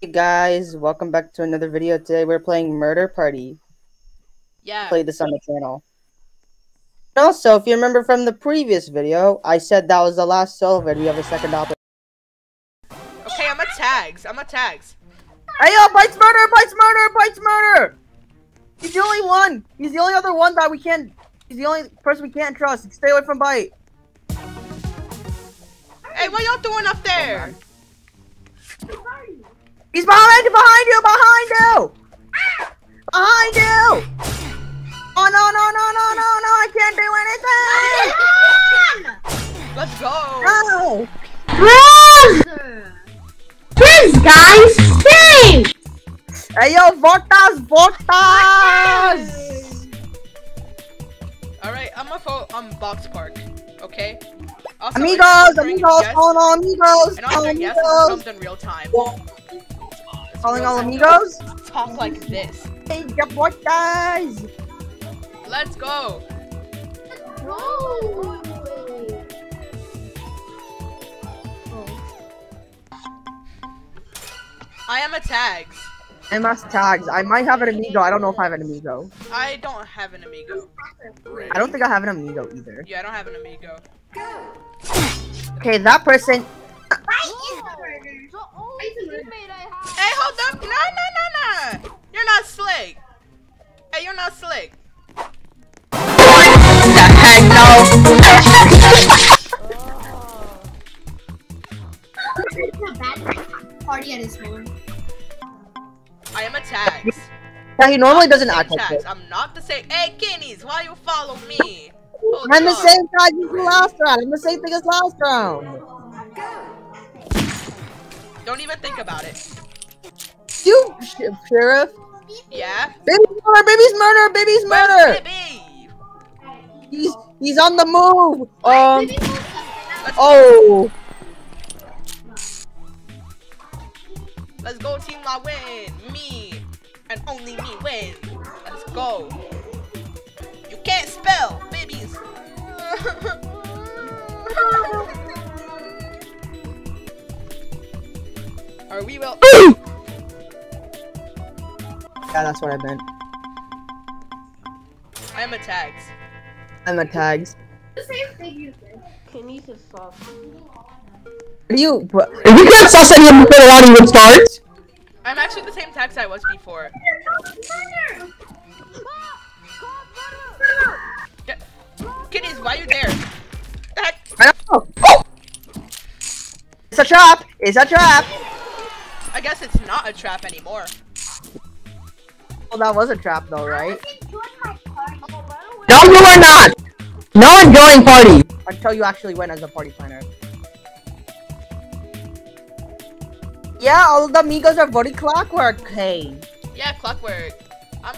Hey guys, welcome back to another video. Today we're playing Murder Party. Yeah. Play this on the channel. And also, if you remember from the previous video, I said that was the last solo. We have a second option. Okay, I'm at tags. Hey yo, Byte's murder! Byte's murder! He's the only one! He's the only other one that we can't... He's the only person we can't trust. Stay away from Byte. Hey, what y'all doing up there? He's behind you! Behind you! Oh no! I can't do anything! Let's go! No! Run! This guy's stinks! Hey yo, Votas! Alright, I'm gonna follow Box Park, okay? Also, amigos! And comes in real time. Well, calling all amigos? Talk like this. Hey, what guys? Let's go. Whoa. I am a tags. I must tags. I might have an amigo. I don't know if I have an amigo. I don't have an amigo. I don't think I have an amigo either. Yeah, I don't have an amigo. Go. Okay, that person. Hey, hold up! No! You're not slick. Hey, you're not slick. The heck no! Party at his home. I am a tags. Yeah, he normally doesn't act like it. I'm not the same. Hey, Kenny's, why you follow me? Hold I'm on. The same guy as the last round. I'm the same thing as last round. Don't even think about it. You, Sheriff? Yeah? Baby's murder! Baby? He's on the move! Oh! Let's go team, I win! Me! And only me win! Let's go! You can't spell, babies! Or we will. Yeah, that's what I meant. I'm a tags. The same thing you said. Can you just sauce? If you can't sauce anyone before the round even starts. I'm actually the same tags I was before. Kiddies, why are you there? I don't know. Oh! It's a trap. I guess it's not a trap anymore. Well, that was a trap though, right? No, you are not! No one joining party! Until you actually went as a party planner. Yeah, all the amigos are voting Clockwork, hey. Yeah, Clockwork. I'm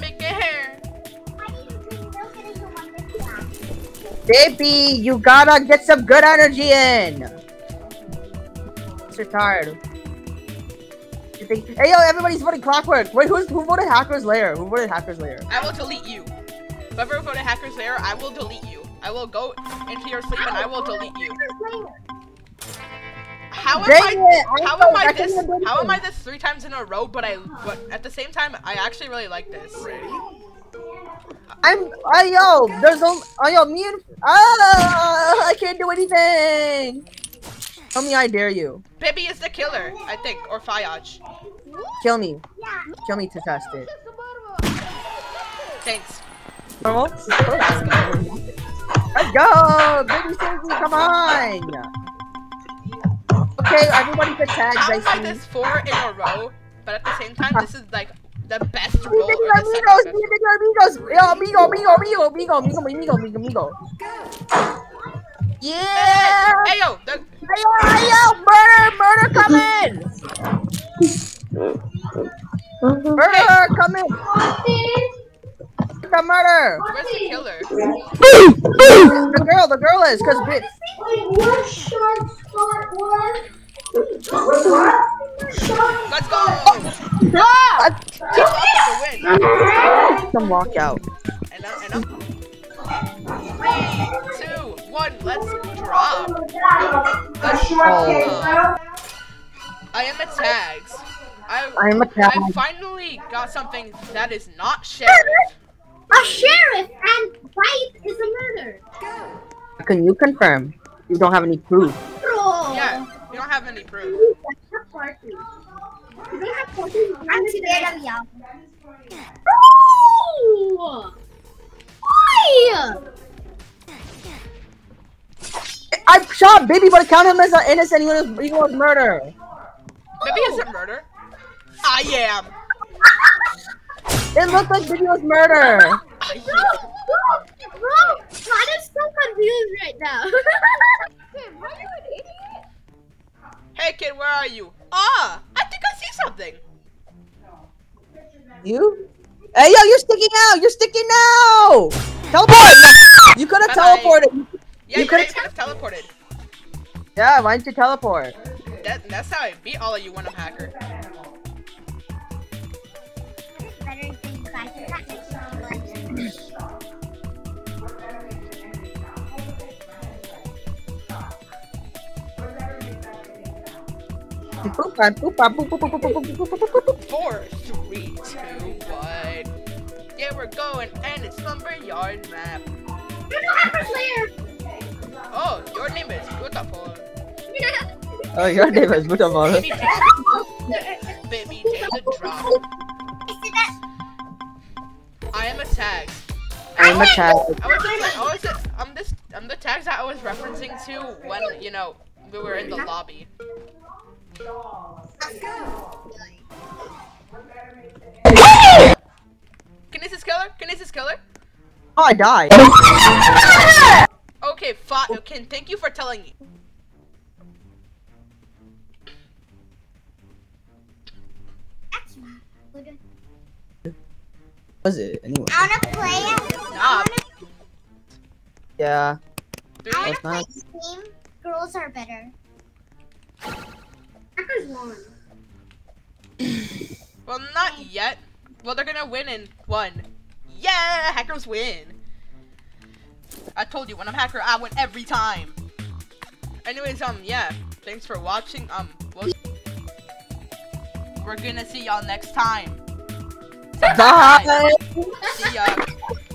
making hair. Baby, you gotta get some good energy in! You're tired. Hey yo, everybody's voting Clockwork! Wait, who voted Hacker's Lair? I will delete you. Whoever voted Hacker's Lair, I will delete you. I will go into your sleep and I will delete you. How am I this 3 times in a row, but at the same time I actually really like this. I can't do anything! Tell me I dare you. Baby is the killer, I think, or fayaj. Kill me. Kill me to test it. Thanks. Oh, let's go! Baby saves me, come on! Okay, everybody put tags, I see. I've this 4 in a row, but at the same time, this is like the best roll of the Amigo! Yeah! Hey yo! Murder come in! Come in! The murder! Where's the killer? The girl is, cause bitch. Let's go! Some walkout. Enough. 3, 2, 1, let's drop. Let's go. I am a tags. I'm a tag. I finally got something that is not sheriff. A sheriff and Byte is a murder. Go. Can you confirm? You don't have any proof. Yeah, you don't have any proof. You don't have proof. I shot Baby, but I count him as an innocent. He was murder. Baby isn't murder. I am. It looked like Baby was murder. Bro, God, I'm so confused right now. Kid, why are you an idiot? Hey, kid, where are you? Ah, I think I see something. You? Hey, yo, you're sticking out. You're sticking out. Teleport. You could have teleported. Yeah, you could have teleported. Yeah, why didn't you teleport? That's how I beat all of you when I'm hacker. Four, three, two, one. Yeah, we're going, and it's Lumberyard map. You're no Hacker's Lair. Oh, your name is Gutapol. Oh, your name is Gutapol. Baby, take the drop. I am a tag. I'm a tag. I'm the tags that I was referencing to when we were in the lobby. Let's go. Kinesis killer? Kinesis killer? Oh, I died. Okay, okay, thank you for telling me. Was it anyway? I wanna play. Yeah. I wanna play this game. Girls are better. Hacker's won. Well, not yet. Well, they're gonna win in one. Yeah, hackers win. I told you, when I'm hacker, I win every time. Anyways, yeah. Thanks for watching. We're gonna see y'all next time. Bye. See ya.